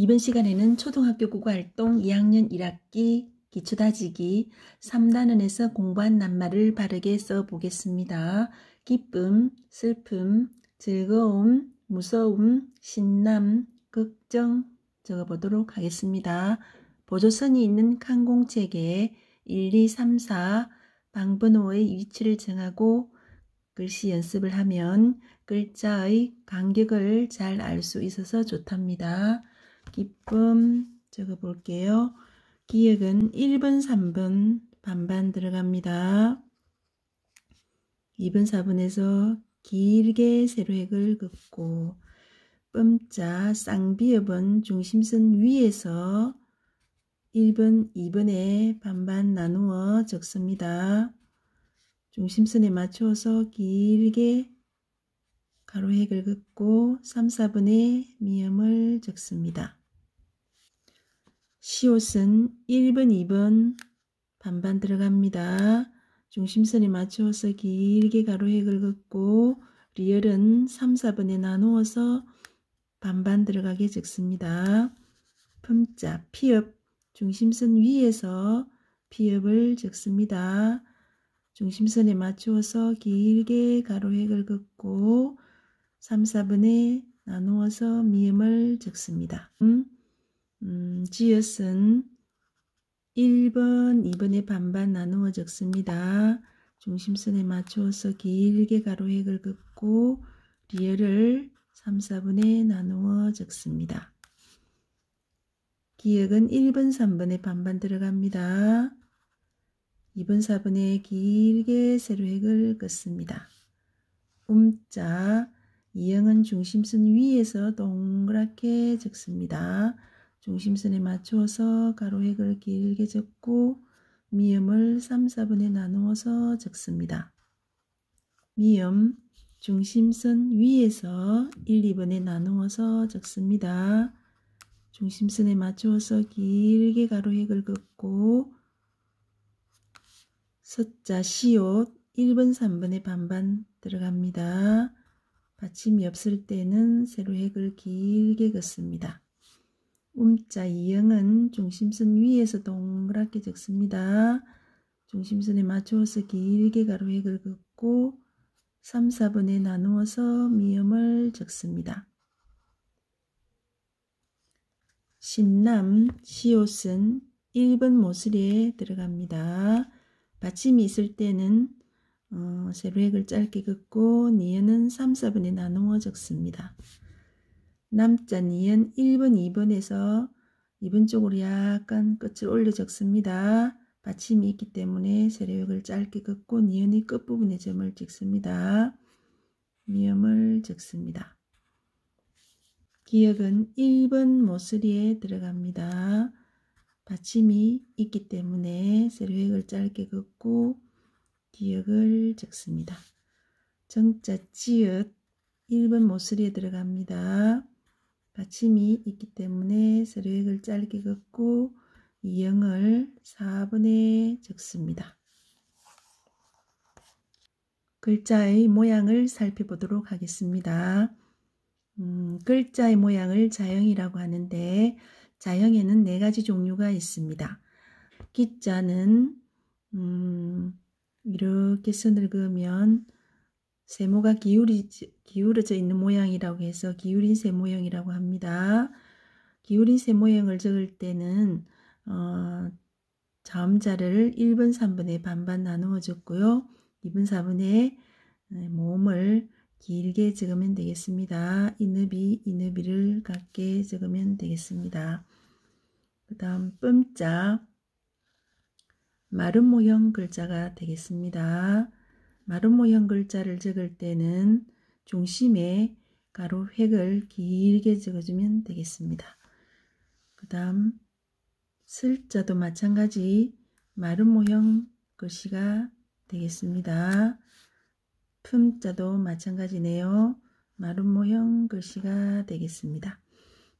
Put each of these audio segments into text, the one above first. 이번 시간에는 초등학교 국어활동 2학년 1학기 기초다지기 3단원에서 공부한 낱말을 바르게 써보겠습니다. 기쁨, 슬픔, 즐거움, 무서움, 신남, 걱정 적어보도록 하겠습니다. 보조선이 있는 항공책에 1, 2, 3, 4 방번호의 위치를 정하고 글씨 연습을 하면 글자의 간격을 잘 알 수 있어서 좋답니다. 기쁨 적어볼게요. 기역은 1번, 3번 반반 들어갑니다. 2번, 4번에서 길게 세로획을 긋고 뼘자 쌍비읍은 중심선 위에서 1번, 2번에 반반 나누어 적습니다. 중심선에 맞춰서 길게 가로획을 긋고 3, 4번에 미음을 적습니다. 시옷은 1번, 2번 반반 들어갑니다. 중심선에 맞춰서 길게 가로획을 긋고 리을은 3, 4번에 나누어서 반반 들어가게 적습니다. 뼘자 피읍 중심선 위에서 피읍을 적습니다. 중심선에 맞추어서 길게 가로획을 긋고 3, 4분에 나누어서 미음을 적습니다. 지읒은 1번, 2번에 반반 나누어 적습니다. 중심선에 맞추어서 길게 가로획을 긋고 리을을 3, 4분에 나누어 적습니다. 기역은 1번, 3번에 반반 들어갑니다. 2번, 4번에 길게 세로획을 긋습니다. 자 이형은 중심선 위에서 동그랗게 적습니다. 중심선에 맞춰서 가로획을 길게 적고 미음을 3, 4번에 나누어서 적습니다. 미음 중심선 위에서 1, 2번에 나누어서 적습니다. 중심선에 맞춰서 길게 가로획을 긋고 숫자 시옷 1번, 3번에 반반 들어갑니다. 받침이 없을 때는 세로획을 길게 긋습니다. 자 이형은 중심선 위에서 동그랗게 적습니다. 중심선에 맞춰서 길게 가로획을 긋고 3, 4번에 나누어서 미음을 적습니다. 신남 시옷은 1번 모서리에 들어갑니다. 받침이 있을 때는 세로획을 짧게 긋고 니은은 3, 4번에 나누어 적습니다. 남자 니은 1번, 2번에서 2번 쪽으로 약간 끝을 올려 적습니다. 받침이 있기 때문에 세로획을 짧게 긋고 니은의 끝부분에 점을 찍습니다. 미음을 적습니다. 기역은 1번 모서리에 들어갑니다. 받침이 있기 때문에 세로획을 짧게 긋고 기역을 적습니다. 정자 지읒 1번 모서리에 들어갑니다. 받침이 있기 때문에 세로획을 짧게 긋고 이형을 4번에 적습니다. 글자의 모양을 살펴보도록 하겠습니다. 글자의 모양을 자형이라고 하는데 자형에는 4가지 종류가 있습니다. 기자는 이렇게 선을 그으면 세모가 기울어져 있는 모양이라고 해서 기울인 세모형이라고 합니다. 기울인 세모형을 적을 때는 자음자를 1번, 3번에 반반 나누어 줬고요. 2번, 4번에 모음을 길게 적으면 되겠습니다. 이너비, 이너비를 같게 적으면 되겠습니다. 그 다음 뼘자 마름 모형 글자가 되겠습니다. 마름 모형 글자를 적을 때는 중심에 가로획을 길게 적어주면 되겠습니다. 그 다음 슬자도 마찬가지 마름 모형 글씨가 되겠습니다. 푠자도 마찬가지네요. 마름 모형 글씨가 되겠습니다.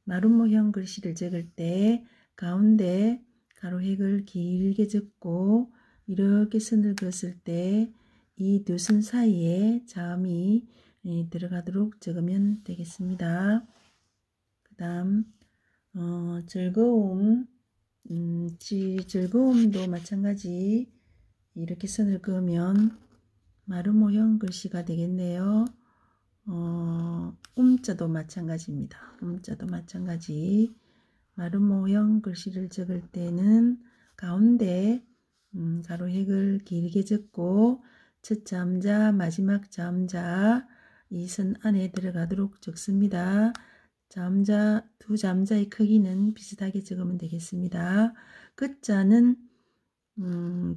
마름 모형 글씨를 적을 때 가운데 가로획을 길게 적고 이렇게 선을 그었을 때 이 두 선 사이에 자음이 들어가도록 적으면 되겠습니다. 그 다음 즐거움, 즐거움도 마찬가지 이렇게 선을 그으면 마루 모형 글씨가 되겠네요. 자도 마찬가지입니다. 자도 마찬가지 마루 모형 글씨를 적을 때는 가운데 가로획을 길게 적고 첫 자음자, 마지막 자음자 이 선 안에 들어가도록 적습니다. 자음자, 두 자음자의 크기는 비슷하게 적으면 되겠습니다. 끝자는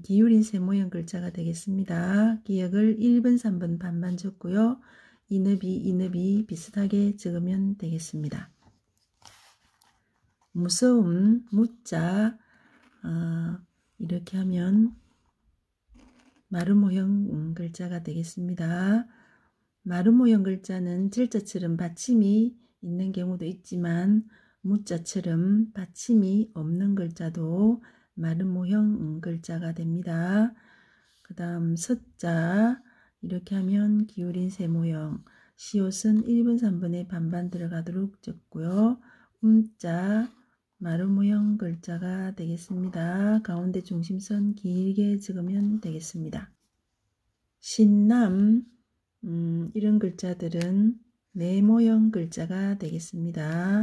기울인 세모형 글자가 되겠습니다. 기역을 1번, 3번 반만 적고요. 인읍이, 인읍이 비슷하게 적으면 되겠습니다. 무서움, 무자 이렇게 하면 마루 모형 글자가 되겠습니다. 마루 모형 글자는 질자처럼 받침이 있는 경우도 있지만 무자처럼 받침이 없는 글자도 마루 모형 글자가 됩니다. 그 다음 섯자 이렇게 하면 기울인 세모형 시옷은 1분 3분의 반반 들어가도록 적고요. 자 마루 모형 글자가 되겠습니다. 가운데 중심선 길게 적으면 되겠습니다. 신남 이런 글자들은 네모형 글자가 되겠습니다.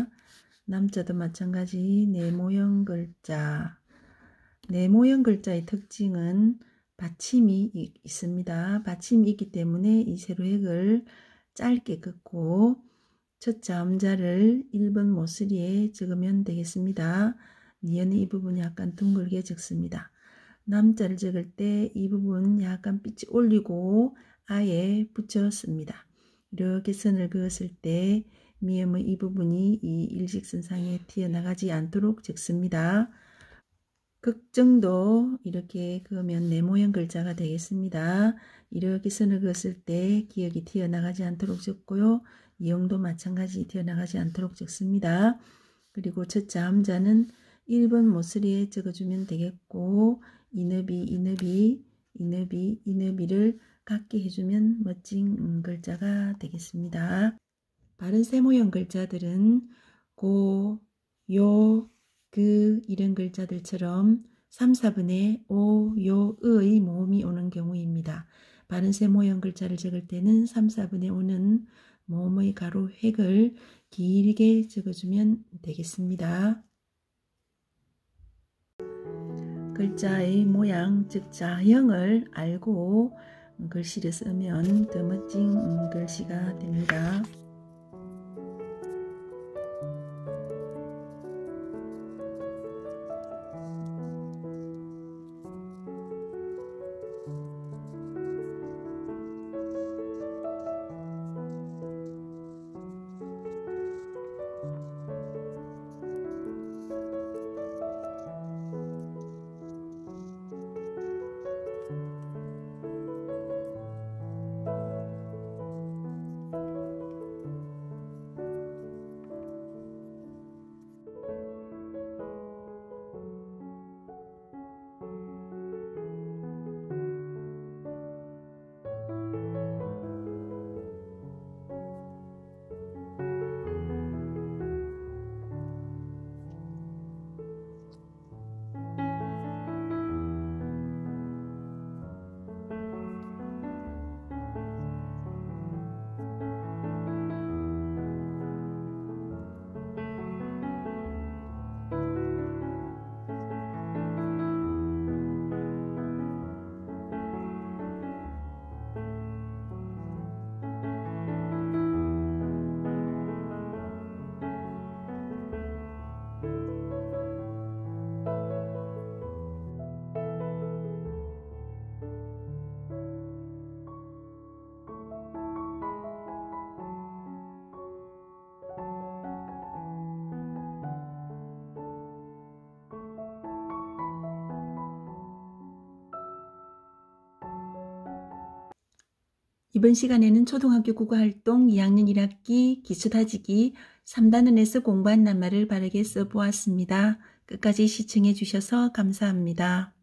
남자도 마찬가지 네모형 글자. 네모형 글자의 특징은 받침이 있습니다. 받침이 있기 때문에 이 세로획을 짧게 긋고 첫 자음자를 1번 모서리에 적으면 되겠습니다. 니은 이 부분 약간 둥글게 적습니다. 남자를 적을 때 이 부분 약간 삐치 올리고 아예 붙였습니다. 이렇게 선을 그었을 때 미음의 이 부분이 이 일직선상에 튀어나가지 않도록 적습니다. 극정도 이렇게 그으면 네모형 글자가 되겠습니다. 이렇게 선을 그었을 때 기역이 튀어나가지 않도록 적고요. 이형도 마찬가지 튀어나가지 않도록 적습니다. 그리고 첫 자음자는 1번 모서리에 적어주면 되겠고 인읍이, 인읍이, 인읍이, 인읍이를 갖게 해주면 멋진 글자가 되겠습니다. 바른 세모형 글자들은 고, 요, 그 이런 글자들처럼 3, 4분의 오, 요, 의 모음이 오는 경우입니다. 바른 세모형 글자를 적을 때는 3, 4분의 오는 모음의 가로획을 길게 적어주면 되겠습니다. 글자의 모양, 즉 자형을 알고 글씨를 쓰면 더 멋진 글씨가 됩니다. 이번 시간에는 초등학교 국어활동 2학년 1학기 기초다지기 3단원에서 공부한 낱말을 바르게 써보았습니다. 끝까지 시청해 주셔서 감사합니다.